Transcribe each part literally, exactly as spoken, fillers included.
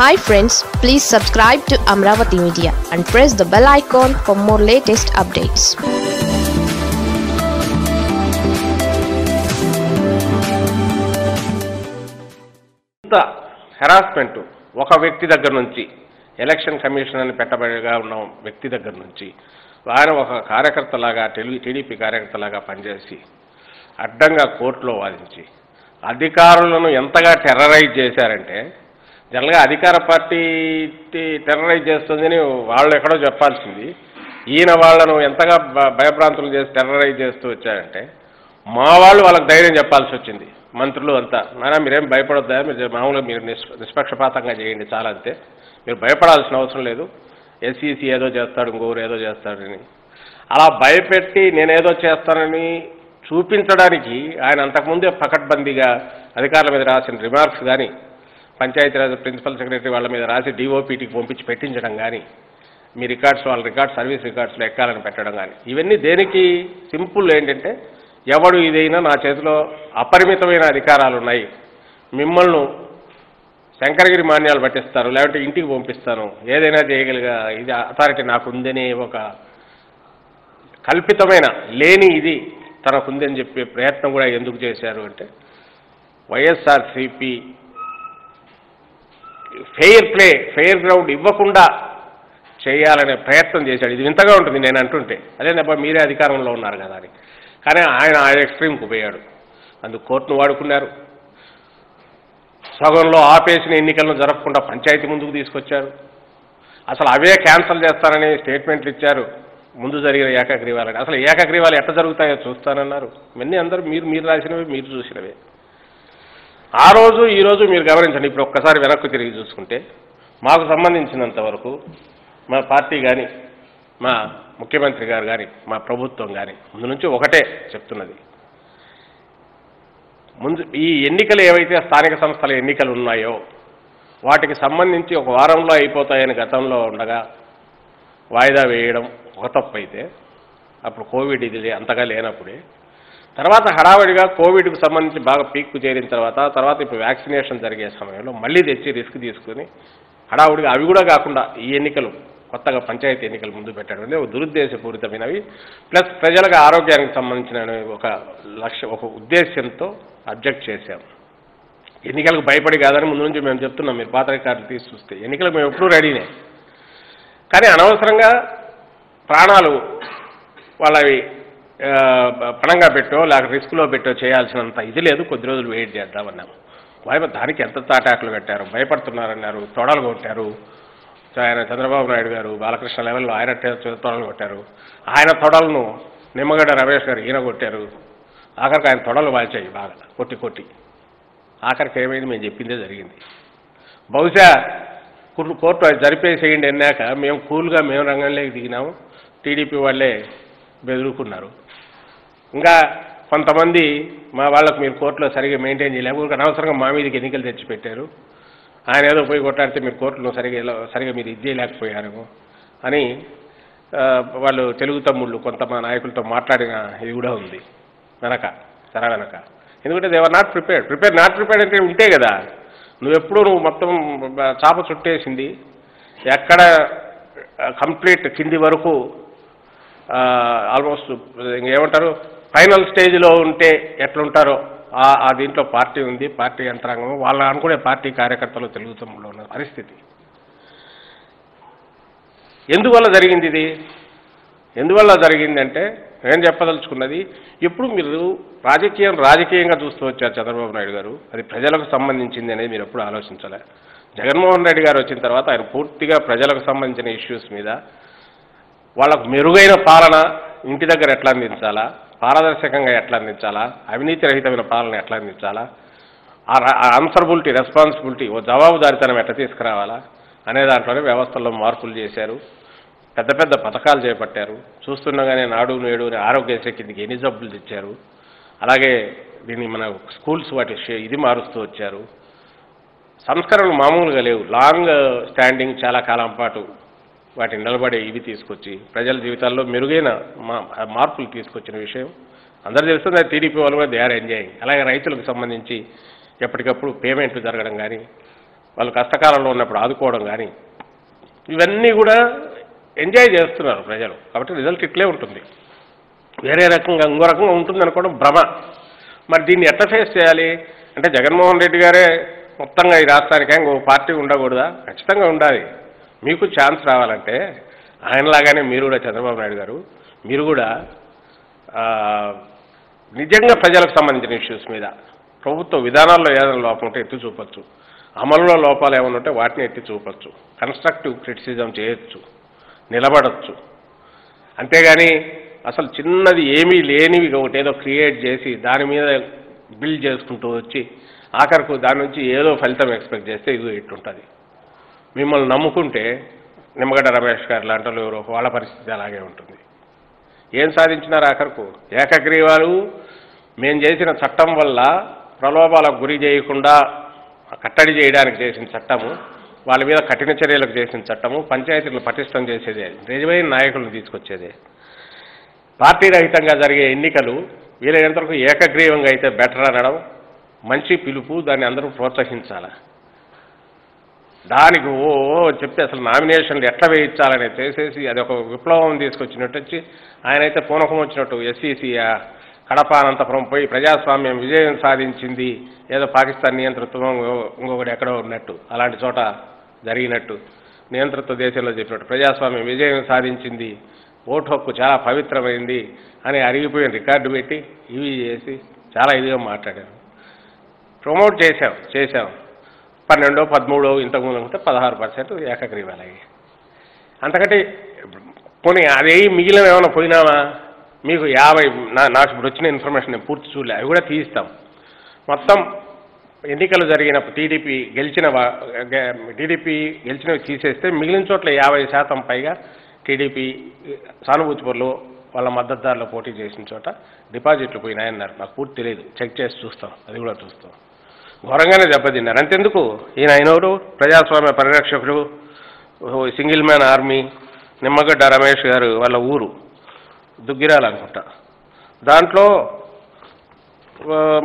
Hi friends, please subscribe to Amravati Media and press the bell icon for more latest updates. Harassment ఒక వ్యక్తి దగ్గర నుంచి election commission అని పెట్టబడిగా ఉన్న వ్యక్తి దగ్గర నుంచి వారు ఒక కార్యకర్తలాగా టీడీపీ కార్యకర్తలాగా పనిచేసి అడ్డంగా కోర్టులో వాదించి అధికారులను ఎంతగా టెర్రరైజ్ చేశారంటే జనరల్గా అధికార పార్టీ టెర్రరైజ్ చేస్తుందని వాళ్ళు ఎక్కడో చెప్పాల్సింది ఈయన వాళ్ళను ఎంతగా భయభ్రాంతులు చేసి టెర్రరైజ్ చేస్తూ వచ్చారంటే మా వాళ్ళు వాళ్ళకి ధైర్యం చెప్పాల్సి వచ్చింది. మంత్రులు అంతా నానా మీరేం భయపడొద్దా, మీరు మామూలుగా మీరు నిష్పక్షపాతంగా చేయండి చాలా, అంతే, మీరు భయపడాల్సిన అవసరం లేదు, ఎస్సీసీ ఏదో చేస్తాడు ఇంకోరు ఏదో చేస్తాడని అలా భయపెట్టి నేనేదో చేస్తానని చూపించడానికి ఆయన అంతకుముందే పకడ్బందీగా అధికారుల మీద రాసిన రిమార్క్స్ కానీ పంచాయతీరాజ్ ప్రిన్సిపల్ సెక్రటరీ వాళ్ళ మీద రాసి డీఓపీటీకి పంపించి పెట్టించడం కానీ మీ రికార్డ్స్ వాళ్ళ రికార్డ్స్ సర్వీస్ రికార్డ్స్లో ఎక్కాలని పెట్టడం కానీ ఇవన్నీ దేనికి సింపుల్ ఏంటంటే ఎవడు ఇదైనా నా చేతిలో అపరిమితమైన అధికారాలు ఉన్నాయి, మిమ్మల్ని శంకరగిరి మాన్యాలు పట్టిస్తారు లేకపోతే ఇంటికి పంపిస్తాను, ఏదైనా చేయగలిగా ఇది అథారిటీ నాకుందనే ఒక కల్పితమైన లేని ఇది తనకుందని చెప్పే ప్రయత్నం కూడా ఎందుకు చేశారు అంటే YSRCP fair play fair ground ఇవ్వకుండా చేయాలనే ప్రయత్నం చేశాడు. ఇది వింతగా ఉంటుంది నేను అంటుంటే, అదేనబ్బా మీరే అధికారంలో ఉన్నారు కదా అని, కానీ ఆయన ఆయన ఎక్స్ట్రీమ్కి పోయాడు, అందుకు కోర్టును వాడుకున్నారు, సగంలో ఆపేసిన ఎన్నికలను జరపకుండా పంచాయతీ ముందుకు తీసుకొచ్చారు, అసలు అవే క్యాన్సల్ చేస్తారని స్టేట్మెంట్లు ఇచ్చారు, ముందు జరిగిన ఏకగ్రీవాలని అసలు ఏకగ్రీవాలు ఎట్లా జరుగుతాయో చూస్తానన్నారు, ఇవన్నీ అందరూ మీరు మీరు రాసినవి మీరు చూసినవే. ఆ రోజు ఈరోజు మీరు గమనించండి, ఇప్పుడు ఒక్కసారి వెనక్కు తిరిగి చూసుకుంటే మాకు సంబంధించినంత వరకు మా పార్టీ కానీ మా ముఖ్యమంత్రి గారు కానీ మా ప్రభుత్వం కానీ ముందు నుంచి ఒకటే చెప్తున్నది, ముందు ఈ ఎన్నికలు ఏవైతే స్థానిక సంస్థల ఎన్నికలు ఉన్నాయో వాటికి సంబంధించి ఒక వారంలో అయిపోతాయని గతంలో ఉండగా వాయిదా వేయడం ఒక తప్పు అయితే, అప్పుడు కోవిడ్ ఇది అంతగా లేనప్పుడే, తర్వాత హడావిడిగా కోవిడ్కు సంబంధించి బాగా పీక్కు చేరిన తర్వాత తర్వాత ఇప్పుడు వ్యాక్సినేషన్ జరిగే సమయంలో మళ్ళీ తెచ్చి రిస్క్ తీసుకుని హడావుడిగా అవి కూడా కాకుండా ఈ ఎన్నికలు కొత్తగా పంచాయతీ ఎన్నికలు ముందు పెట్టడం అనేది ఒక దురుద్దేశపూరితమైనవి, ప్లస్ ప్రజలకు ఆరోగ్యానికి సంబంధించిన ఒక లక్ష్య ఒక ఉద్దేశంతో అబ్జెక్ట్ చేశాం. ఎన్నికలకు భయపడి కాదని ముందు నుంచి మేము చెప్తున్నాం, మీరు పాత్రికారులు తీసి చూస్తే ఎన్నికలకు మేము ఎప్పుడూ రెడీనే, కానీ అనవసరంగా ప్రాణాలు వాళ్ళవి పణంగా పెట్టో లేక రిస్క్లో పెట్టో చేయాల్సినంత ఇది లేదు, కొద్ది రోజులు వెయిట్ చేద్దామన్నాము. భయప దానికి ఎంత తాటాకులు కట్టారు, భయపడుతున్నారన్నారు, తొడలు కొట్టారు, ఆయన చంద్రబాబు నాయుడు గారు బాలకృష్ణ లెవెల్లో ఆయన తొడలు కొట్టారు, ఆయన తొడలను నిమ్మగడ్డ రమేష్ గారు ఈయన కొట్టారు, ఆఖరికి ఆయన తొడలు వాల్చాయి బాగా కొట్టి కొట్టి ఆఖరికి ఏమైంది మేము చెప్పిందే జరిగింది. బహుశా కోర్టు అది జరిపేసేయండి అన్నాక మేము కూల్గా మేము రంగంలోకి దిగినాము, టీడీపీ వాళ్ళే బెదురుకున్నారు. ఇంకా కొంతమంది మా వాళ్ళకు మీరు కోర్టులో సరిగా మెయింటైన్ చేయలేము అనవసరంగా మా మీదకి ఎన్నికలు తెచ్చిపెట్టారు, ఆయన ఏదో పోయి కొట్లాడితే మీరు కోర్టులో సరిగా సరిగా మీరు ఇది చేయలేకపోయారు అని వాళ్ళు తెలుగు తమ్ముళ్ళు కొంత మా నాయకులతో మాట్లాడిన ఇది కూడా ఉంది వెనక సర వెనక, ఎందుకంటే they are not prepared prepare not prepared అంటే ఉంటే కదా, నువ్వెప్పుడు నువ్వు మొత్తం చాప చుట్టేసింది ఎక్కడ కంప్లీట్ కింది వరకు ఆల్మోస్ట్ ఏమంటారు ఫైనల్ స్టేజ్లో ఉంటే ఎట్లుంటారో ఆ దీంట్లో పార్టీ ఉంది, పార్టీ యంత్రాంగం వాళ్ళు అనుకునే పార్టీ కార్యకర్తలు తెలుగుతంలో ఉన్న పరిస్థితి ఎందువల్ల జరిగింది, ఇది ఎందువల్ల జరిగిందంటే నేను చెప్పదలుచుకున్నది, ఇప్పుడు మీరు రాజకీయం రాజకీయంగా చూస్తూ వచ్చారు చంద్రబాబు నాయుడు గారు, అది ప్రజలకు సంబంధించింది అనేది మీరు ఎప్పుడు ఆలోచించలే. జగన్మోహన్ రెడ్డి గారు వచ్చిన తర్వాత ఆయన పూర్తిగా ప్రజలకు సంబంధించిన ఇష్యూస్ మీద వాళ్ళకు మెరుగైన పాలన ఇంటి దగ్గర ఎట్లా అందించాలా, పారదర్శకంగా ఎట్లా అందించాలా, అవినీతి రహితమైన పాలన ఎట్లా అందించాలా, ఆ ఆన్సరబిలిటీ రెస్పాన్సిబిలిటీ ఓ జవాబుదారితనం ఎట్లా తీసుకురావాలా అనే దాంట్లోనే వ్యవస్థల్లో మార్పులు చేశారు, పెద్ద పెద్ద పథకాలు చేపట్టారు, చూస్తుండగానే నాడు నేడు ఆరోగ్యశ్రీ కిందకి ఎన్ని జబ్బులు తెచ్చారు, అలాగే దీన్ని మన స్కూల్స్ వాటి ఇది మారుస్తూ వచ్చారు, సంస్కరణలు మామూలుగా లేవు, లాంగ్ స్టాండింగ్ చాలా కాలం పాటు వాటిని నిలబడే ఇవి తీసుకొచ్చి ప్రజల జీవితాల్లో మెరుగైన మార్పులు తీసుకొచ్చిన విషయం అందరూ తెలుస్తుంది. అది టీడీపీ వాళ్ళు కూడా దే ఆర్ ఎంజాయింగ్. అలాగే రైతులకు సంబంధించి ఎప్పటికప్పుడు పేమెంట్లు జరగడం కానీ వాళ్ళ కష్టకాలంలో ఉన్నప్పుడు ఆదుకోవడం కానీ ఇవన్నీ కూడా ఎంజాయ్ చేస్తున్నారు ప్రజలు. కాబట్టి రిజల్ట్ ఇట్లే ఉంటుంది, వేరే రకంగా ఇంకో రకంగా ఉంటుంది అనుకోవడం భ్రమ. మరి దీన్ని ఎట్లా ఫేస్ చేయాలి అంటే జగన్మోహన్ రెడ్డి గారే మొత్తంగా ఈ రాష్ట్రానికి ఇంకో పార్టీ ఉండకూడదా? ఖచ్చితంగా ఉండాలి. మీకు ఛాన్స్ రావాలంటే ఆయనలాగానే మీరు కూడా, చంద్రబాబు నాయుడు గారు మీరు కూడా నిజంగా ప్రజలకు సంబంధించిన ఇష్యూస్ మీద ప్రభుత్వ విధానాల్లో ఏదైనా లోపం ఉంటే ఎత్తి చూపచ్చు, అమలులో లోపాలు ఏమైనా ఉంటే వాటిని ఎత్తి చూపచ్చు, కన్స్ట్రక్టివ్ క్రిటిసిజం చేయొచ్చు, నిలబడచ్చు. అంతేగాని అసలు చిన్నది ఏమీ లేనివి ఒకటేదో క్రియేట్ చేసి దాని మీద బిల్డ్ చేసుకుంటూ వచ్చి ఆఖరకు దాని నుంచి ఏదో ఫలితం ఎక్స్పెక్ట్ చేస్తే ఇది ఇట్టుంటుంది. మిమ్మల్ని నమ్ముకుంటే నిమ్మగడ్డ రమేష్ గారు లాంటి వాళ్ళు ఎవరో వాళ్ళ పరిస్థితి అలాగే ఉంటుంది. ఏం సాధించినారు? ఆఖరకు ఏకగ్రీవాలు మేము చేసిన చట్టం వల్ల ప్రలోభాలకు గురి చేయకుండా కట్టడి చేయడానికి చేసిన చట్టము, వాళ్ళ మీద కఠిన చర్యలకు చేసిన చట్టము, పంచాయతీలను పటిష్టం చేసేదే, నిజమైన నాయకులను తీసుకొచ్చేదే. పార్టీ రహితంగా జరిగే ఎన్నికలు వీలైనంతవరకు ఏకగ్రీవంగా అయితే బెటర్ అనడం మంచి పిలుపు, దాన్ని అందరూ ప్రోత్సహించాలి. దానికి ఓ చెప్తే అసలు నామినేషన్లు ఎట్లా వేయించాలని చేసేసి అదొక విప్లవం తీసుకొచ్చినట్టు వచ్చి ఆయన అయితే పూనకం వచ్చినట్టు ఎస్సీసీ కడప అనంతపురం పోయి ప్రజాస్వామ్యం విజయం సాధించింది ఏదో పాకిస్తాన్ నియంతృత్వం ఇంకొకటి ఎక్కడో ఉన్నట్టు అలాంటి చోట జరిగినట్టు నియంతృత్వ దేశంలో చెప్పినట్టు ప్రజాస్వామ్యం విజయం సాధించింది, ఓటు హక్కు చాలా పవిత్రమైంది అని అరిగిపోయిన రికార్డు పెట్టి ఇవి చేసి చాలా ఇదిగా మాట్లాడారు. ప్రమోట్ చేశాం చేశాం పన్నెండో పదమూడో ఇంతకుముందు ఉంటే పదహారు పర్సెంట్ ఏకగ్రీవాలు అయ్యాయి. అంతకంటే పోనీ అదే మిగిలిన ఏమైనా పోయినామా? మీకు యాభై నా నాకు ఇప్పుడు వచ్చిన ఇన్ఫర్మేషన్ నేను పూర్తి చూడలే, అవి కూడా తీయిస్తాం. మొత్తం ఎన్నికలు జరిగిన టీడీపీ గెలిచిన టీడీపీ గెలిచినవి తీసేస్తే మిగిలిన చోట్ల యాభై శాతం పైగా టీడీపీ సానుభూతిపూర్లో వాళ్ళ మద్దతుదారులు పోటీ చేసిన చోట డిపాజిట్లు పోయినాయన్నారు. నాకు పూర్తి తెలియదు, చెక్ చేసి చూస్తాం, అది కూడా చూస్తాం. ఘోరంగానే దెబ్బతిన్నారు. అంతెందుకు ఈయన అయినవారు ప్రజాస్వామ్య పరిరక్షకుడు, single man army, Nimmagadda Ramesh garu వాళ్ళ ఊరు దుగ్గిరాలనుకుంటా. దాంట్లో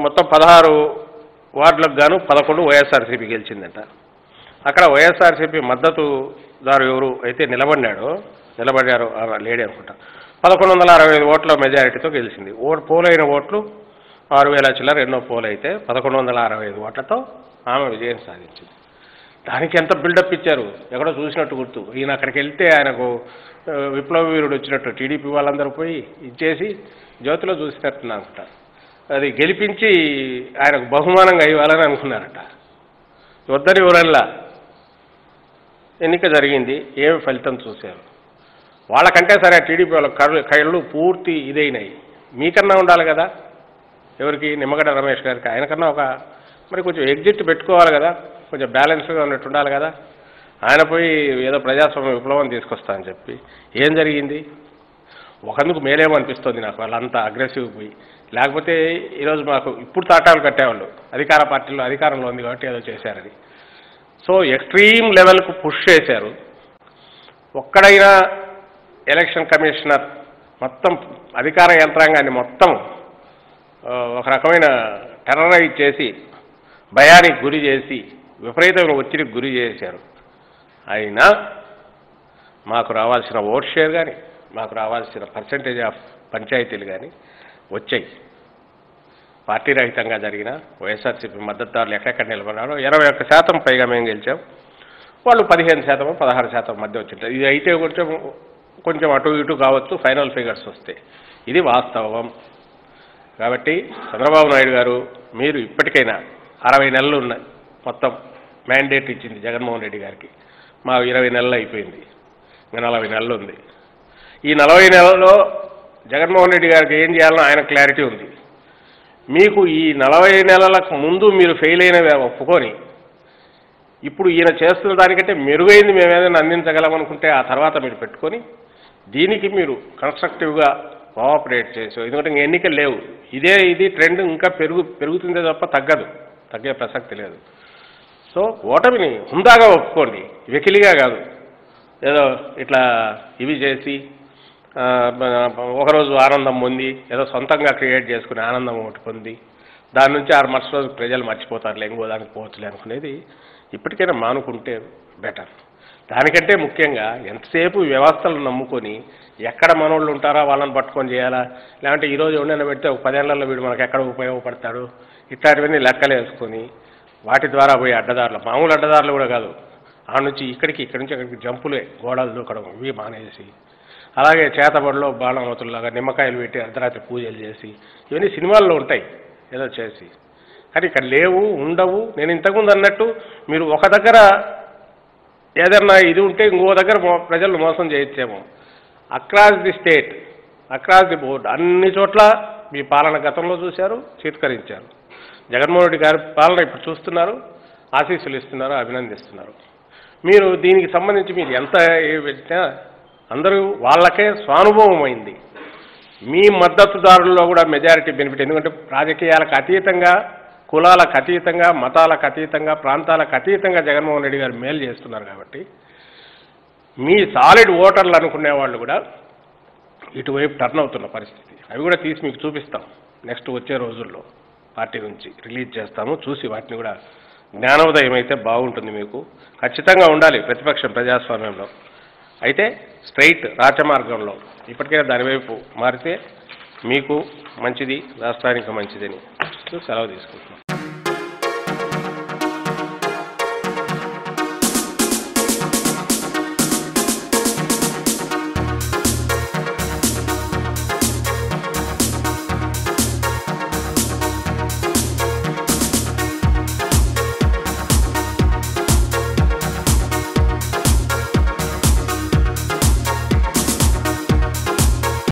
మొత్తం పదహారు వార్డులకు గాను పదకొండు వైఎస్ఆర్సీపీ గెలిచిందట. అక్కడ వైఎస్ఆర్సీపీ మద్దతుదారు ఎవరు అయితే నిలబడినాడో నిలబడ్డారు లేడీ అనుకుంటా, పదకొండు వందల అరవై ఐదు ఓట్ల మెజారిటీతో గెలిచింది. ఓటు పోలైన ఓట్లు ఆరు వేల చిల్లర ఎన్నో పోలు అయితే పదకొండు వందల అరవై ఐదు ఓట్లతో ఆమె విజయం సాధించింది. దానికి ఎంత బిల్డప్ ఇచ్చారు, ఎక్కడో చూసినట్టు గుర్తు. ఈయన అక్కడికి వెళ్తే ఆయనకు విప్లవ వీరుడు వచ్చినట్టు టీడీపీ వాళ్ళందరూ పోయి ఇచ్చేసి జ్యోతిలో చూసినట్టున్నా అనుకుంటారు. అది గెలిపించి ఆయనకు బహుమానంగా ఇవ్వాలని అనుకున్నారట. వద్దని ఊరల్లా ఎన్నిక జరిగింది, ఏమి ఫలితం చూశారు? వాళ్ళకంటే సరే టీడీపీ వాళ్ళ కళ్ళు కళ్ళు పూర్తి ఇదైనాయి. మీకన్నా ఉండాలి కదా, ఎవరికి? నిమ్మగడ్డ రమేష్ గారికి. ఆయనకన్నా ఒక మరి కొంచెం ఎగ్జిట్ పెట్టుకోవాలి కదా, కొంచెం బ్యాలెన్స్గా ఉన్నట్టు ఉండాలి కదా. ఆయన పోయి ఏదో ప్రజాస్వామ్య విప్లవం తీసుకొస్తా అని చెప్పి ఏం జరిగింది? ఒకందుకు మేలేమనిపిస్తుంది నాకు, వాళ్ళంతా అగ్రెసివ్ పోయి. లేకపోతే ఈరోజు మాకు ఇప్పుడు తాటాలు కట్టేవాళ్ళు అధికార పార్టీలో అధికారంలో ఉంది కాబట్టి ఏదో చేశారు అది. సో ఎక్స్ట్రీమ్ లెవెల్కు పుష్ చేశారు. ఒక్కడైనా ఎలక్షన్ కమిషనర్ మొత్తం అధికార యంత్రాంగాన్ని మొత్తం ఒక రకమైన టెర్రరైజ్ చేసి భయానికి గురి చేసి విపరీతమైన ఒత్తిడికి గురి చేశారు. అయినా మాకు రావాల్సిన ఓట్ షేర్ కానీ మాకు రావాల్సిన పర్సంటేజ్ ఆఫ్ పంచాయతీలు కానీ వచ్చాయి. పార్టీ రహితంగా జరిగిన వైఎస్ఆర్సీపీ మద్దతుదారులు ఎక్కడెక్కడ నిలబడినారో ఇరవై ఒక్క శాతం పైగా మేము గెలిచాం, వాళ్ళు పదిహేను శాతం పదహారు శాతం మధ్య వచ్చింటారు. ఇది అయితే కొంచెం కొంచెం అటు ఇటు కావచ్చు ఫైనల్ ఫిగర్స్ వస్తే, ఇది వాస్తవం. కాబట్టి చంద్రబాబు నాయుడు గారు మీరు ఇప్పటికైనా అరవై నెలలు ఉన్నాయి, మొత్తం మ్యాండేట్ ఇచ్చింది జగన్మోహన్ రెడ్డి గారికి, మా ఇరవై నెలలు అయిపోయింది, ఇంకా నలభై నెలలు ఉంది. ఈ నలభై నెలల్లో జగన్మోహన్ రెడ్డి గారికి ఏం చేయాలనో ఆయన క్లారిటీ ఉంది. మీకు ఈ నలభై నెలలకు ముందు మీరు ఫెయిల్ అయినవి ఒప్పుకొని ఇప్పుడు ఈయన చేస్తున్న దానికంటే మెరుగైంది మేమేదైనా అందించగలమనుకుంటే ఆ తర్వాత మీరు పెట్టుకొని దీనికి మీరు కన్స్ట్రక్టివ్గా కోఆపరేట్ చేసావు. ఎందుకంటే ఇంక ఎన్నికలు లేవు, ఇదే ఇది ట్రెండ్ ఇంకా పెరుగు పెరుగుతుందే తప్ప తగ్గదు, తగ్గే ప్రసక్తి లేదు. సో ఓటమిని హుందాగా ఒప్పుకోండి, వెకిలిగా కాదు ఏదో ఇట్లా ఇవి చేసి ఒకరోజు ఆనందం పొంది ఏదో సొంతంగా క్రియేట్ చేసుకుని ఆనందం ఒకటి పొంది దాని నుంచి ఆరు మరుసటి రోజు ప్రజలు మర్చిపోతారు, ఇంకో దానికి పోవచ్చులే అనుకునేది ఇప్పటికైనా మానుకుంటే బెటర్. దానికంటే ముఖ్యంగా ఎంతసేపు వ్యవస్థలు నమ్ముకొని ఎక్కడ మనోళ్ళు ఉంటారా వాళ్ళని పట్టుకొని చేయాలా, లేదంటే ఈరోజు ఎవరైనా పెడితే ఒక పదేళ్లలో వీడు మనకు ఎక్కడ ఉపయోగపడతాడు, ఇట్లాంటివన్నీ లెక్కలు వేసుకొని వాటి ద్వారా పోయి అడ్డదారులు, మామూలు అడ్డదారులు కూడా కాదు, ఆ నుంచి ఇక్కడికి ఇక్కడి నుంచి అక్కడికి జంపులే, గోడలు దూకడం ఇవి మానేసి, అలాగే చేతబడిలో బాణమతుల్లాగా నిమ్మకాయలు పెట్టి అర్ధరాత్రి పూజలు చేసి, ఇవన్నీ సినిమాల్లో ఉంటాయి ఏదో చేసి, కానీ ఇక్కడ లేవు, ఉండవు. నేను ఇంతకుముందు అన్నట్టు మీరు ఒక దగ్గర ఏదన్నా ఇది ఉంటే ఇంకో దగ్గర ప్రజలను మోసం చేయొచ్చేమో. Across the state, across the board అన్ని చోట్ల మీ పాలన గతంలో చూశారు, చిత్కరించారు. జగన్మోహన్ రెడ్డి గారి పాలన ఇప్పుడు చూస్తున్నారు, ఆశీస్సులు ఇస్తున్నారు, అభినందిస్తున్నారు. మీరు దీనికి సంబంధించి మీరు ఎంత ఏ పెట్టినా అందరూ వాళ్ళకే స్వానుభవం అయింది. మీ మద్దతుదారుల్లో కూడా మెజారిటీ బెనిఫిట్, ఎందుకంటే రాజకీయాలకు అతీతంగా, కులాలకు అతీతంగా, మతాలకు అతీతంగా, ప్రాంతాలకు అతీతంగా జగన్మోహన్ రెడ్డి గారు మేలు చేస్తున్నారు. కాబట్టి మీ సాలిడ్ ఓటర్లు అనుకునే వాళ్ళు కూడా ఇటువైపు టర్న్ అవుతున్న పరిస్థితి. అవి కూడా తీసి మీకు చూపిస్తాం నెక్స్ట్ వచ్చే రోజుల్లో, పార్టీ నుంచి రిలీజ్ చేస్తాము, చూసి వాటిని కూడా జ్ఞానోదయం అయితే బాగుంటుంది. మీకు ఖచ్చితంగా ఉండాలి ప్రతిపక్షం ప్రజాస్వామ్యంలో, అయితే స్ట్రైట్ రాచమార్గంలో. ఇప్పటికైనా దానివైపు మారితే మీకు మంచిది, రాష్ట్రానికి మంచిదని సెలవు తీసుకుంటున్నాం.